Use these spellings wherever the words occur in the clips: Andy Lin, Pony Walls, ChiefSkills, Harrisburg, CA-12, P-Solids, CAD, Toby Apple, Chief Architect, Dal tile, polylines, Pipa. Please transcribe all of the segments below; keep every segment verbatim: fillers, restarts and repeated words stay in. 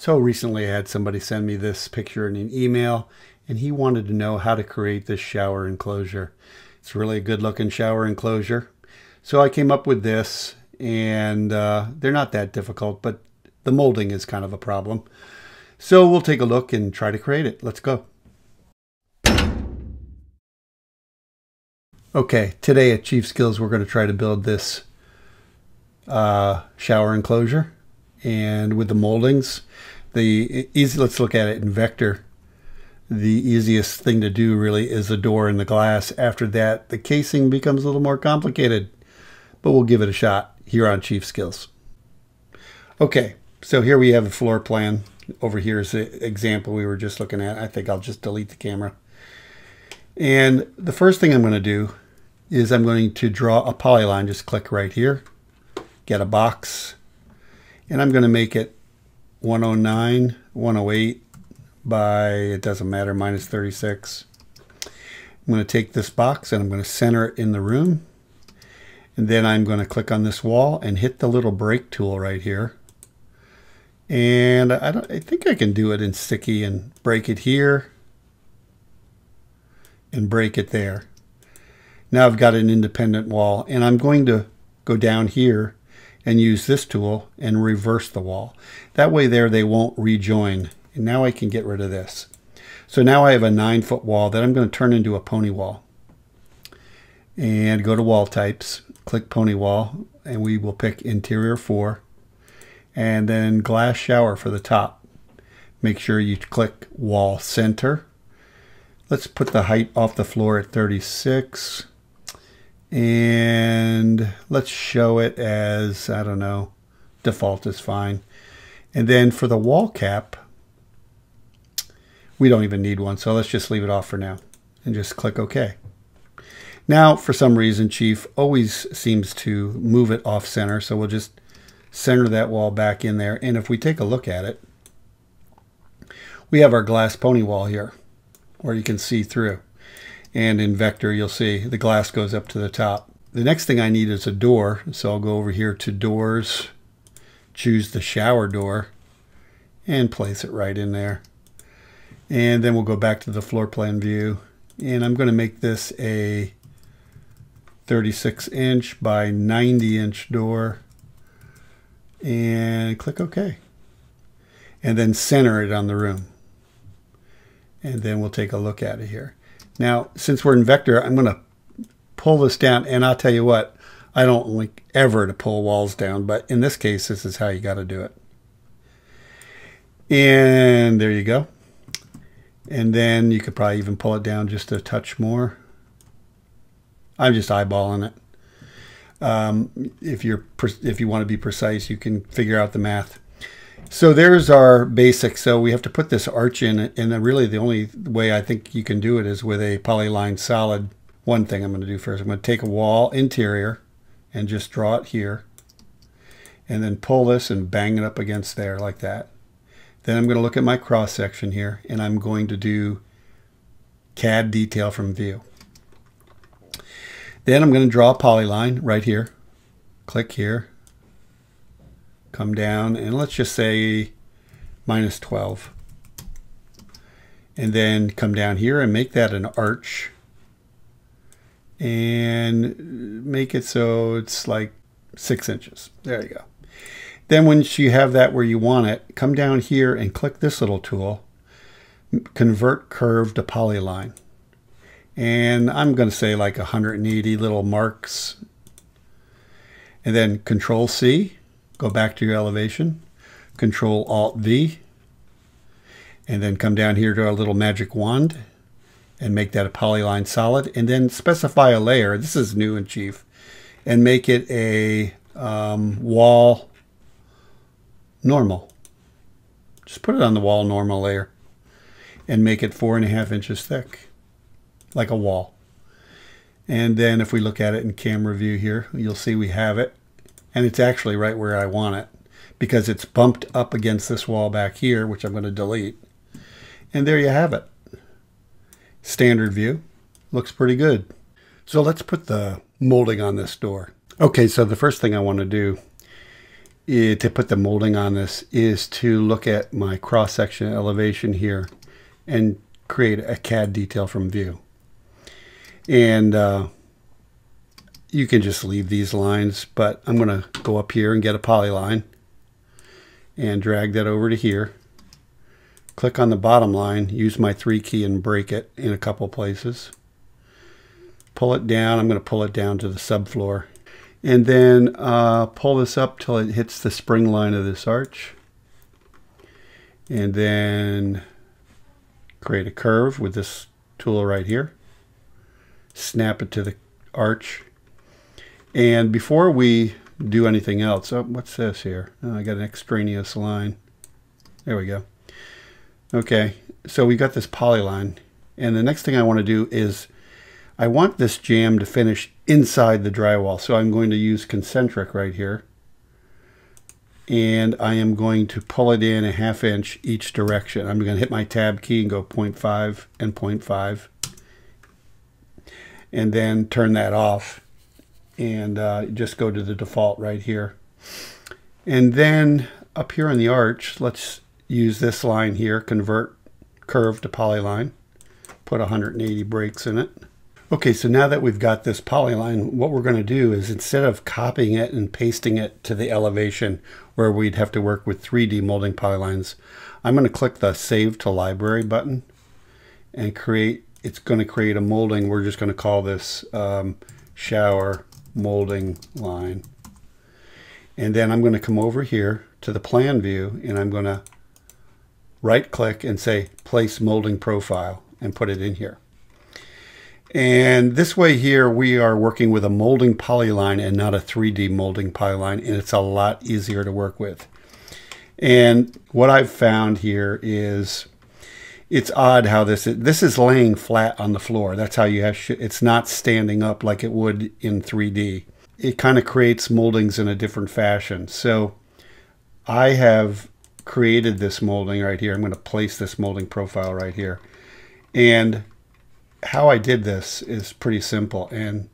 So recently I had somebody send me this picture in an email, and he wanted to know how to create this shower enclosure. It's really a good looking shower enclosure. So I came up with this, and uh, they're not that difficult, but the molding is kind of a problem. So we'll take a look and try to create it. Let's go. Okay, today at Chief Skills, we're going to try to build this uh, shower enclosure, and with the moldings, the easy. Let's look at it in vector. The easiest thing to do really is the door and the glass. After that, the casing becomes a little more complicated, but we'll give it a shot here on Chief Skills. Okay, so here we have a floor plan. Over here is the example we were just looking at. I think I'll just delete the camera. And the first thing I'm going to do is I'm going to draw a polyline. Just click right here, get a box, and I'm going to make it one oh nine, one oh eight by, it doesn't matter, minus thirty-six. I'm going to take this box and I'm going to center it in the room. And then I'm going to click on this wall and hit the little break tool right here. And I, don't, I think I can do it in sticky and break it here and break it there. Now I've got an independent wall, and I'm going to go down here and use this tool and reverse the wall. That way there they won't rejoin. And now I can get rid of this. So now I have a nine foot wall that I'm going to turn into a pony wall. And go to wall types, click pony wall, and we will pick interior four. And then glass shower for the top. Make sure you click wall center. Let's put the height off the floor at thirty-six. And let's show it as, I don't know, default is fine. And then for the wall cap, we don't even need one. So let's just leave it off for now and just click OK. Now, for some reason, Chief always seems to move it off center. So we'll just center that wall back in there. And if we take a look at it, we have our glass pony wall here where you can see through. And in vector, you'll see the glass goes up to the top. The next thing I need is a door. So I'll go over here to doors, choose the shower door, and place it right in there. And then we'll go back to the floor plan view. And I'm going to make this a thirty-six inch by ninety inch door. And click OK. And then center it on the room. And then we'll take a look at it here. Now, since we're in vector, I'm going to pull this down. And I'll tell you what, I don't like ever to pull walls down. But in this case, this is how you got to do it. And there you go. And then you could probably even pull it down just a touch more. I'm just eyeballing it. Um, if you're if you want to be precise, you can figure out the math. So there's our basics. So we have to put this arch in, and really the only way I think you can do it is with a polyline solid. One thing I'm going to do first, I'm going to take a wall interior and just draw it here, and then pull this and bang it up against there like that. Then I'm going to look at my cross section here, and I'm going to do C A D detail from view. Then I'm going to draw a polyline right here. Click here. Come down, and let's just say minus twelve. And then come down here and make that an arch. And make it so it's like six inches. There you go. Then once you have that where you want it, come down here and click this little tool, convert curve to polyline. And I'm going to say like one hundred eighty little marks. And then Control C, go back to your elevation, Control Alt V, and then come down here to our little magic wand and make that a polyline solid. And then specify a layer. This is new in Chief, and make it a um, wall normal. Just put it on the wall normal layer and make it four and a half inches thick, like a wall. And then if we look at it in camera view here, you'll see we have it, and it's actually right where I want it because it's bumped up against this wall back here, which I'm going to delete. And there you have it. Standard view looks pretty good. So let's put the molding on this door. Okay, so the first thing I want to do is, to put the molding on this, is to look at my cross-section elevation here and create a C A D detail from view. And uh, you can just leave these lines, but I'm going to go up here and get a polyline and drag that over to here. Click on the bottom line, use my three key and break it in a couple places. Pull it down. I'm going to pull it down to the subfloor. And then uh, pull this up till it hits the spring line of this arch. And then create a curve with this tool right here. Snap it to the arch. And before we do anything else, oh, what's this here? Oh, I got an extraneous line. There we go. Okay, so we got this polyline. And the next thing I want to do is I want this jam to finish inside the drywall, so I'm going to use concentric right here, and I am going to pull it in a half inch each direction. I'm going to hit my tab key and go zero point five and zero point five, and then turn that off, and uh, just go to the default right here. And then up here on the arch, let's use this line here, convert curve to polyline, put one hundred eighty breaks in it. Okay, so now that we've got this polyline, what we're going to do is, instead of copying it and pasting it to the elevation where we'd have to work with three D molding polylines, I'm going to click the Save to Library button and create, it's going to create a molding. We're just going to call this um, shower molding line. And then I'm going to come over here to the plan view, and I'm going to right click and say Place Molding Profile and put it in here. And this way here, we are working with a molding polyline and not a three D molding polyline, and it's a lot easier to work with. And what I've found here is, it's odd how this is, this is laying flat on the floor. That's how you have, it's not standing up like it would in three D. It kind of creates moldings in a different fashion. So I have created this molding right here. I'm going to place this molding profile right here. And how I did this is pretty simple, and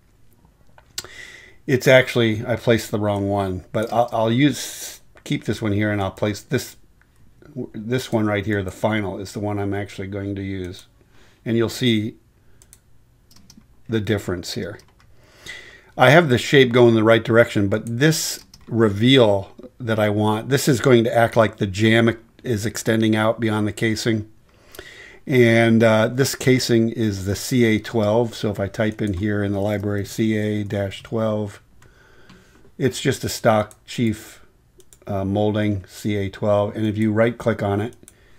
it's actually, I placed the wrong one, but I'll, I'll use keep this one here, and I'll place this this one right here. The final is the one I'm actually going to use, and you'll see the difference here. I have the shape going the right direction, but this reveal that I want, this is going to act like the jam is extending out beyond the casing. And uh, this casing is the C A twelve, so if I type in here in the library C A twelve, it's just a stock Chief uh, molding C A twelve, and if you right click on it,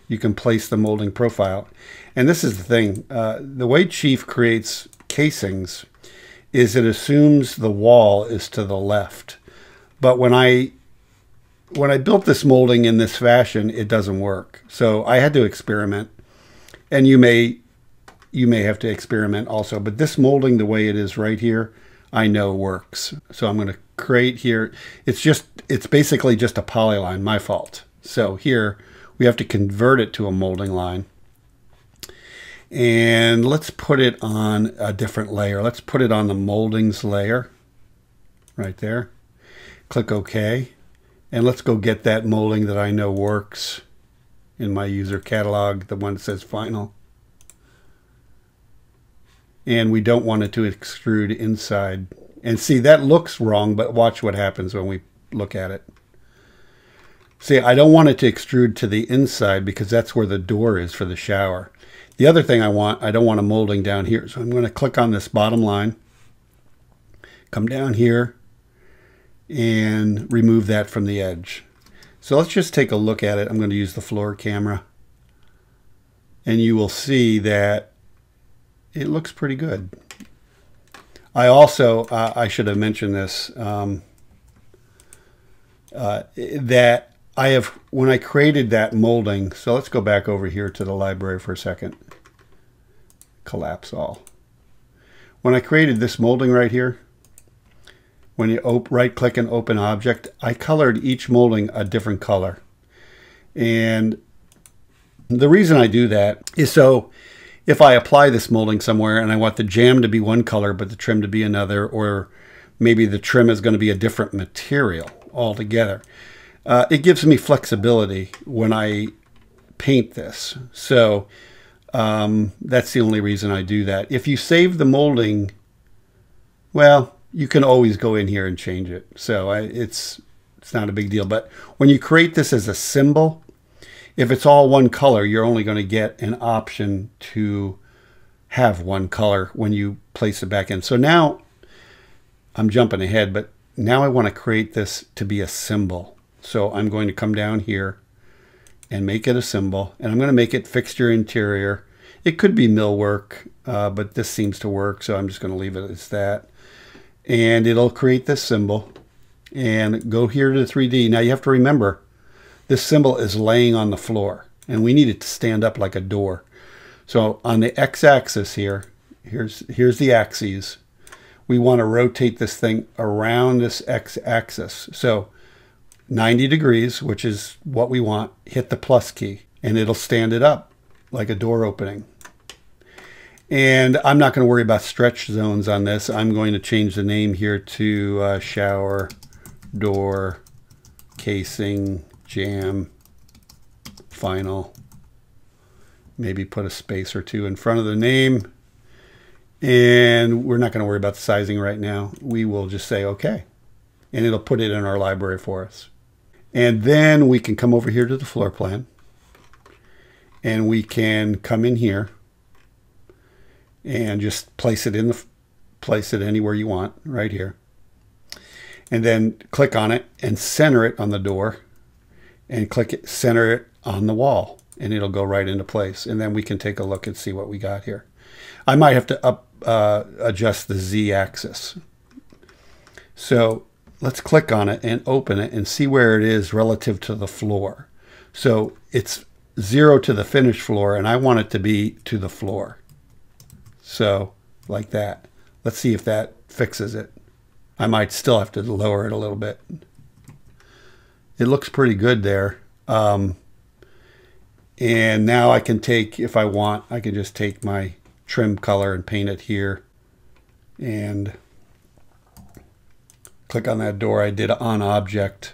you can place the molding profile. And this is the thing, uh, the way Chief creates casings is it assumes the wall is to the left, but when I when I built this molding in this fashion, it doesn't work, so I had to experiment. And you may you may have to experiment also, but this molding the way it is right here, I know works. So I'm going to create here. It's just it's basically just a polyline, my fault. So here we have to convert it to a molding line. And let's put it on a different layer. Let's put it on the moldings layer right there. Click OK. And let's go get that molding that I know works in my user catalog, the one that says final. And we don't want it to extrude inside. And see, that looks wrong, but watch what happens when we look at it. See, I don't want it to extrude to the inside because that's where the door is for the shower. The other thing I want, I don't want a molding down here. So I'm going to click on this bottom line, come down here, and remove that from the edge. So let's just take a look at it. I'm going to use the floor camera, and you will see that it looks pretty good. I also, uh, I should have mentioned this, um, uh, that I have, when I created that molding, so let's go back over here to the library for a second. Collapse all. When I created this molding right here, when you right-click and open object, I colored each molding a different color. And the reason I do that is so if I apply this molding somewhere and I want the jam to be one color but the trim to be another, or maybe the trim is going to be a different material altogether, Uh, it gives me flexibility when I paint this. So um, that's the only reason I do that. If you save the molding, well, you can always go in here and change it. So I, it's, it's not a big deal. But when you create this as a symbol, if it's all one color, you're only going to get an option to have one color when you place it back in. So now I'm jumping ahead, but now I want to create this to be a symbol. So I'm going to come down here and make it a symbol, and I'm going to make it fixture interior. It could be millwork, uh, but this seems to work, so I'm just going to leave it as that. And it'll create this symbol and go here to three D. Now you have to remember, this symbol is laying on the floor, and we need it to stand up like a door. So on the x-axis here, here's, here's the axes. We want to rotate this thing around this x-axis. So ninety degrees, which is what we want, hit the plus key, and it'll stand it up like a door opening. And I'm not going to worry about stretch zones on this. I'm going to change the name here to uh, shower door casing jam final. Maybe put a space or two in front of the name. And we're not going to worry about the sizing right now. We will just say okay, and it'll put it in our library for us. And then we can come over here to the floor plan, and we can come in here and just place it in the place it anywhere you want, right here, and then click on it and center it on the door, and click it, center it on the wall, and it'll go right into place. And then we can take a look and see what we got here. I might have to up uh, adjust the z-axis. So let's click on it and open it and see where it is relative to the floor. So it's zero to the finished floor, and I want it to be to the floor. So like that. Let's see if that fixes it. I might still have to lower it a little bit. It looks pretty good there. Um, and now I can take, if I want, I can just take my trim color and paint it here and click on that door. I did on object,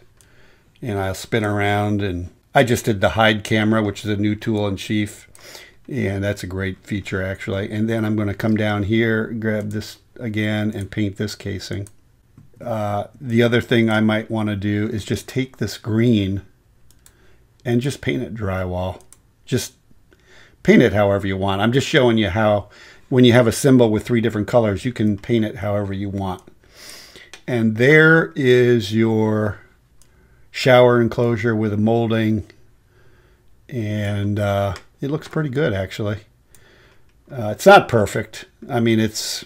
and I'll spin around, and I just did the hide camera, which is a new tool in Chief, and that's a great feature actually. And then I'm going to come down here, grab this again, and paint this casing. Uh, the other thing I might want to do is just take this green and just paint it drywall. Just paint it however you want. I'm just showing you how, when you have a symbol with three different colors, you can paint it however you want. And there is your shower enclosure with a molding. And uh, it looks pretty good, actually. Uh, it's not perfect. I mean, it's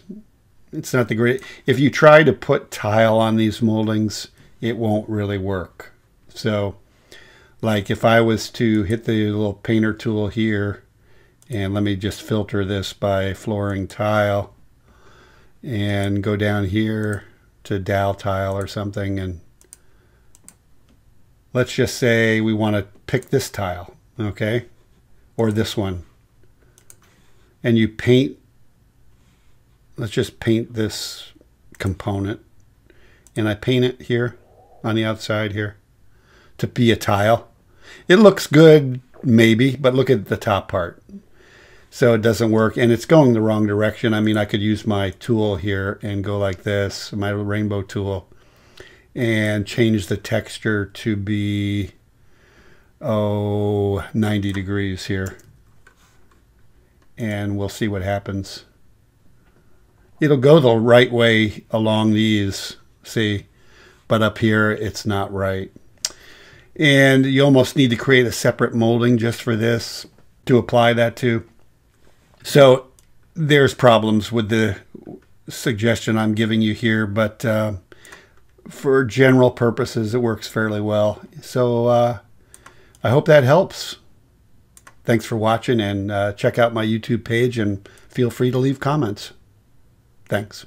it's not the great. If you try to put tile on these moldings, it won't really work. So, like, if I was to hit the little painter tool here, and let me just filter this by flooring tile and go down here to Dal tile or something. And let's just say we want to pick this tile, okay? Or this one. And you paint, let's just paint this component. And I paint it here on the outside here to be a tile. It looks good, maybe, but look at the top part. So it doesn't work, and it's going the wrong direction. I mean, I could use my tool here and go like this, my rainbow tool, and change the texture to be, oh, ninety degrees here. And we'll see what happens. It'll go the right way along these, see? But up here, it's not right. And you almost need to create a separate molding just for this to apply that to. So there's problems with the suggestion I'm giving you here, but uh, for general purposes, it works fairly well. So uh, I hope that helps. Thanks for watching, and uh, check out my YouTube page, and feel free to leave comments. Thanks.